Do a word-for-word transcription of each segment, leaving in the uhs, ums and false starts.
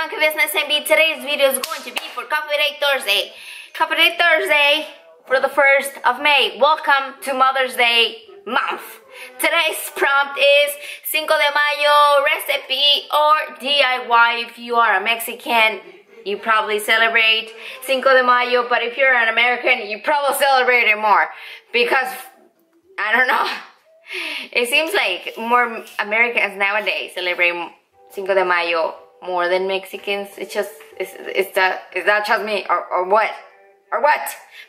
Monkey Business N V. Today's video is going to be for Copyright Thursday. Copyright Thursday for the first of May. Welcome to Mother's Day month. Today's prompt is Cinco de Mayo recipe or D I Y. If you are a Mexican, you probably celebrate Cinco de Mayo, but if you're an American, you probably celebrate it more because, I don't know, it seems like more Americans nowadays celebrate Cinco de Mayo more than Mexicans. It's just, it's, it's that, is that just me or, or what? Or what?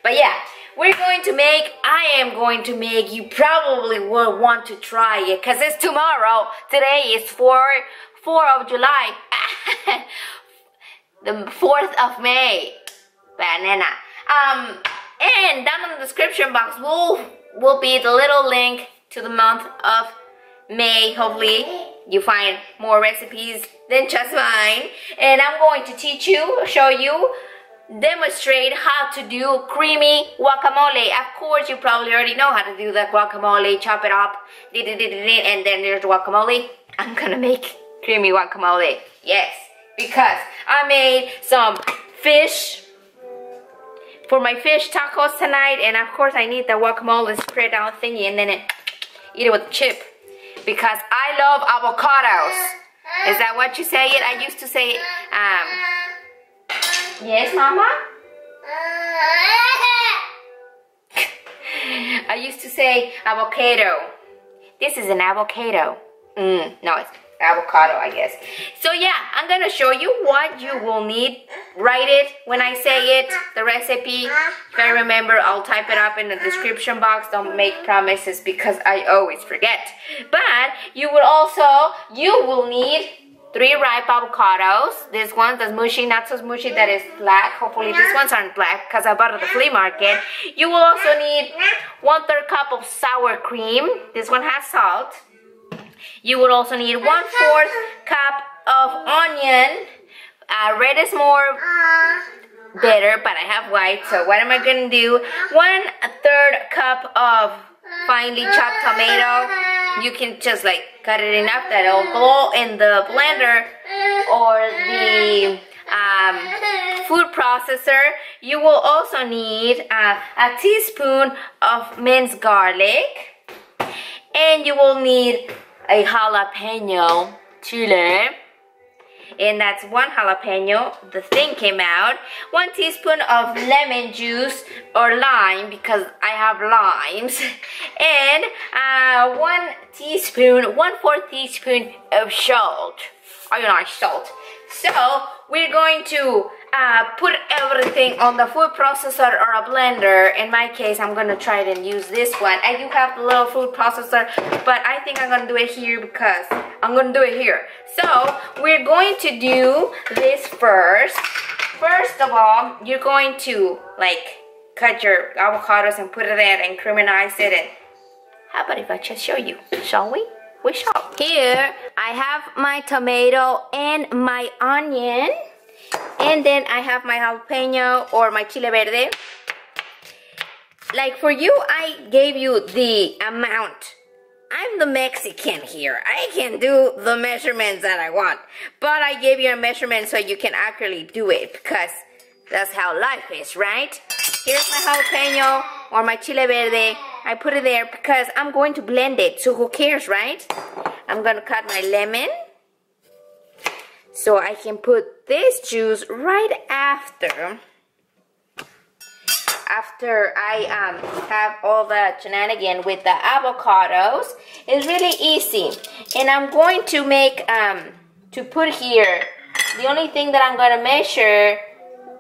But yeah, we're going to make, I am going to make, you probably will want to try it because it's tomorrow. Today is four, four of July. The fourth of May, banana. Um, and down in the description box will will be the little link to the month of May. Hopefully, you find more recipes than just mine. And I'm going to teach you, show you, demonstrate how to do creamy guacamole. Of course, you probably already know how to do that guacamole. Chop it up, and then there's guacamole. I'm gonna make creamy guacamole. Yes. Because I made some fish for my fish tacos tonight, and of course I need the guacamole spread out thingy and then it, eat it with chip because I love avocados. Is that what you say it? I used to say it. Um, yes, Mama? I used to say avocado. This is an avocado. Mm, no, it's avocado, I guess. So yeah, I'm gonna show you what you will need. Write it when I say it, the recipe. If I remember, I'll type it up in the description box. Don't make promises because I always forget. But you will also, you will need three ripe avocados. This one that's mushy, not so mushy, that is black. Hopefully these ones aren't black because I bought it at the flea market. You will also need one third cup of sour cream. This one has salt. You would also need one fourth cup of onion. Uh, red is more better, but I have white, so what am I gonna do? One third cup of finely chopped tomato. You can just like cut it enough that it'll go in the blender or the um, food processor. You will also need uh, a teaspoon of minced garlic, and you will need a jalapeno chile, and that's one jalapeno. The thing came out. One teaspoon of lemon juice or lime because I have limes, and uh, one teaspoon, one fourth teaspoon of salt. I don't like salt. So we're going to uh, put everything on the food processor or a blender. In my case, I'm gonna try it and use this one. I do have the little food processor, but I think I'm gonna do it here because I'm gonna do it here. So we're going to do this first. First of all, you're going to like cut your avocados and put it in and creamize it. And how about if I just show you? Shall we? We shall. Here I have my tomato and my onion, and then I have my jalapeno or my chile verde. Like for you, I gave you the amount. I'm the Mexican here. I can do the measurements that I want, but I gave you a measurement so you can accurately do it because that's how life is, right? Here's my jalapeno or my chile verde. I put it there because I'm going to blend it, so who cares, right? I'm gonna cut my lemon so I can put this juice right after after I um, have all the shenanigan with the avocados. It's really easy, and I'm going to make um, to put here, the only thing that I'm gonna measure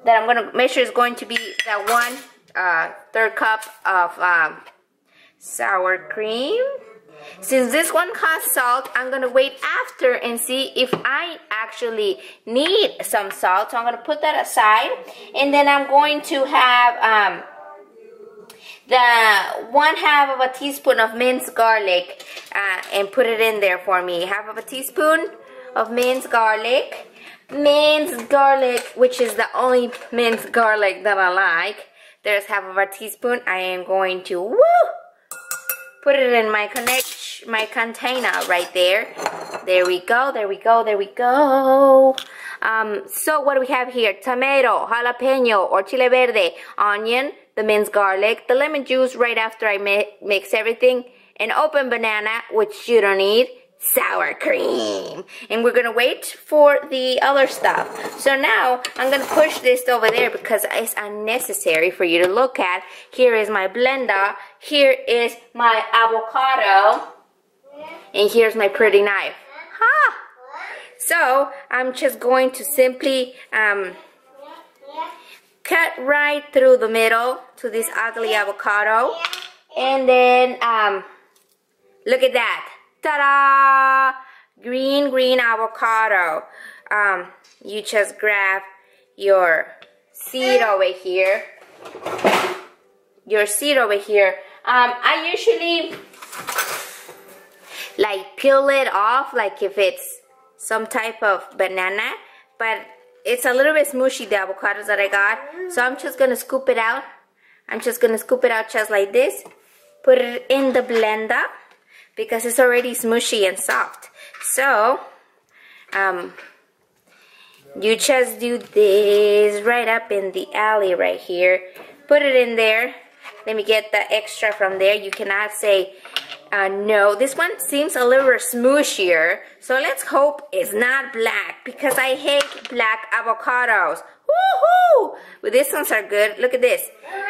that I'm gonna measure is going to be that one uh, third cup of um, sour cream. Since this one has salt, I'm gonna wait after and see if I actually need some salt, so I'm gonna put that aside. And then I'm going to have um, the one half of a teaspoon of minced garlic, uh, and put it in there for me. Half of a teaspoon of minced garlic minced garlic which is the only minced garlic that I like. There's half of a teaspoon. I am going to woo put it in my connect my container right there. There we go, there we go, there we go. Um, so what do we have here? Tomato, jalapeno, or chile verde, onion, the minced garlic, the lemon juice right after I mi mix everything, an open banana, which you don't need, sour cream. And we're gonna wait for the other stuff. So now I'm gonna push this over there because it's unnecessary for you to look at. Here is my blender, here is my avocado, and here's my pretty knife. Ha! So I'm just going to simply um, cut right through the middle to this ugly avocado, and then um, look at that. Ta-da! Green, green avocado. Um, you just grab your seed over here. Your seed over here. Um, I usually like peel it off, like if it's some type of banana, but it's a little bit smooshy, the avocados that I got. So I'm just gonna scoop it out. I'm just gonna scoop it out just like this. Put it in the blender, because it's already smooshy and soft. So, um, you just do this right up in the alley right here. Put it in there. Let me get the extra from there. You cannot say uh, no. This one seems a little smooshier. So let's hope it's not black, because I hate black avocados. Woohoo! Well, these ones are good. Look at this.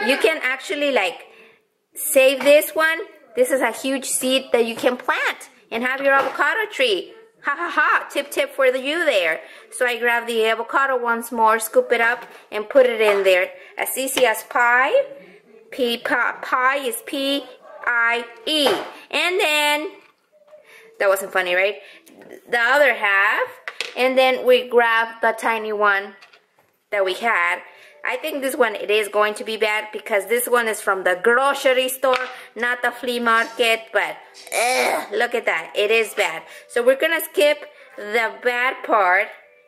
You can actually like save this one. This is a huge seed that you can plant and have your avocado tree. Ha ha ha, tip tip for the you there. So I grab the avocado once more, scoop it up, and put it in there. As easy as pie. P, pie, pie is P I E. And then, that wasn't funny, right? The other half. And then we grab the tiny one that we had. I think this one, it is going to be bad because this one is from the grocery store, not the flea market, but ugh, look at that. It is bad. So we're going to skip the bad part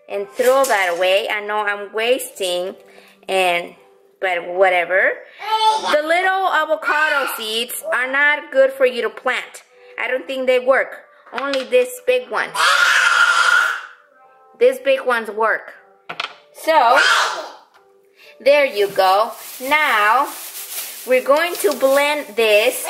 and throw that away. I know I'm wasting, and but whatever. The little avocado seeds are not good for you to plant. I don't think they work. Only this big one. These big ones work. So... there you go. Now we're going to blend this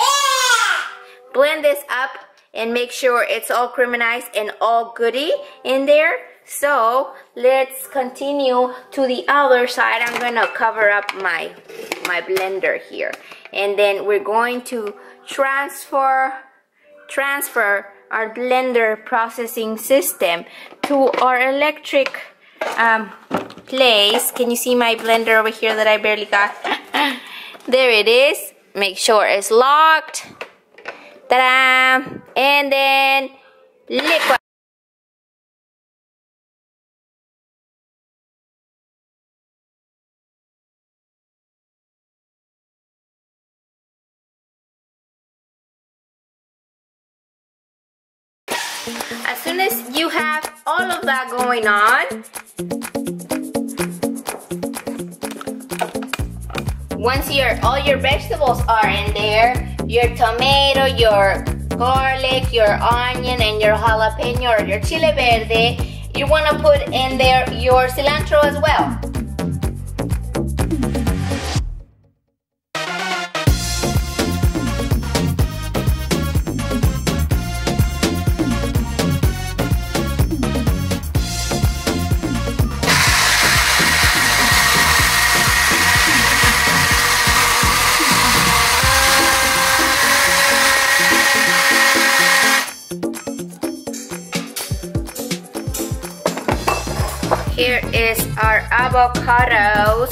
blend this up and make sure it's all creminized and all goody in there. So let's continue to the other side. I'm gonna cover up my my blender here, and then we're going to transfer transfer our blender processing system to our electric um, place. Can you see my blender over here that I barely got? There it is. Make sure it's locked. Ta-da! And then liquid. As soon as you have all of that going on, once your all your vegetables are in there, your tomato, your garlic, your onion, and your jalapeno or your chile verde, you want to put in there your cilantro as well. Here is our avocados.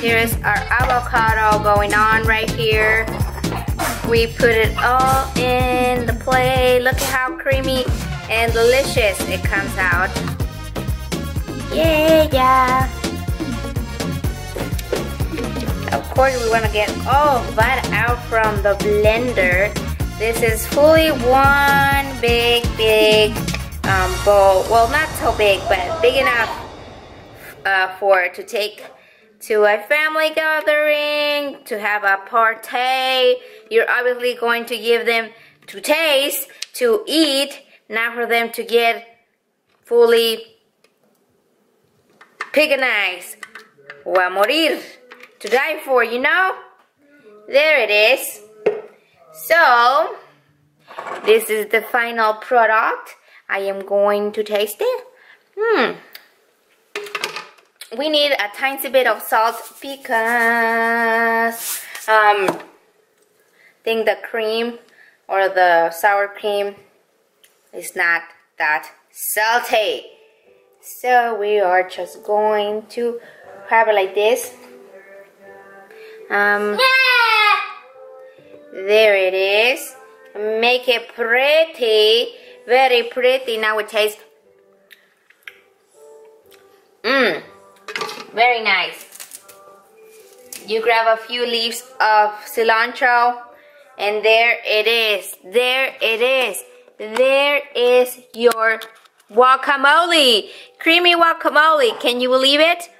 Here is our avocado going on right here. We put it all in the plate. Look at how creamy and delicious it comes out. Yeah, yeah. Of course, we want to get all that out from the blender. This is fully one big, big Um, bowl. Well, not so big, but big enough uh, for to take to a family gathering, to have a party. You're obviously going to give them to taste, to eat, not for them to get fully paganized or a morir, to die for, you know? There it is. So, this is the final product. I am going to taste it. Hmm. We need a tiny bit of salt because um, I think the cream or the sour cream is not that salty. So we are just going to have it like this. Um, yeah. There it is. Make it pretty, very pretty. Now it tastes. Mmm. Very nice. You grab a few leaves of cilantro, and there it is. There it is. There is your guacamole. Creamy guacamole. Can you believe it?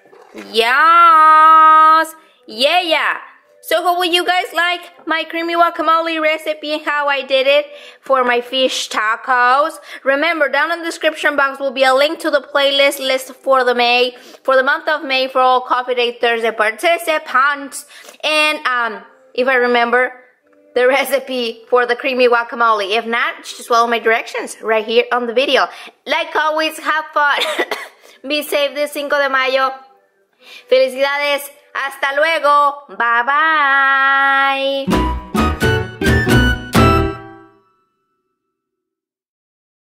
Yes. Yeah, yeah. So hope you guys like my creamy guacamole recipe and how I did it for my fish tacos. Remember, down in the description box will be a link to the playlist list for the May, for the month of May for all Coffee Date Thursday participants. And um, if I remember the recipe for the creamy guacamole. If not, just follow my directions right here on the video. Like always, have fun. Be safe this Cinco de Mayo. Felicidades. Hasta luego. Bye bye.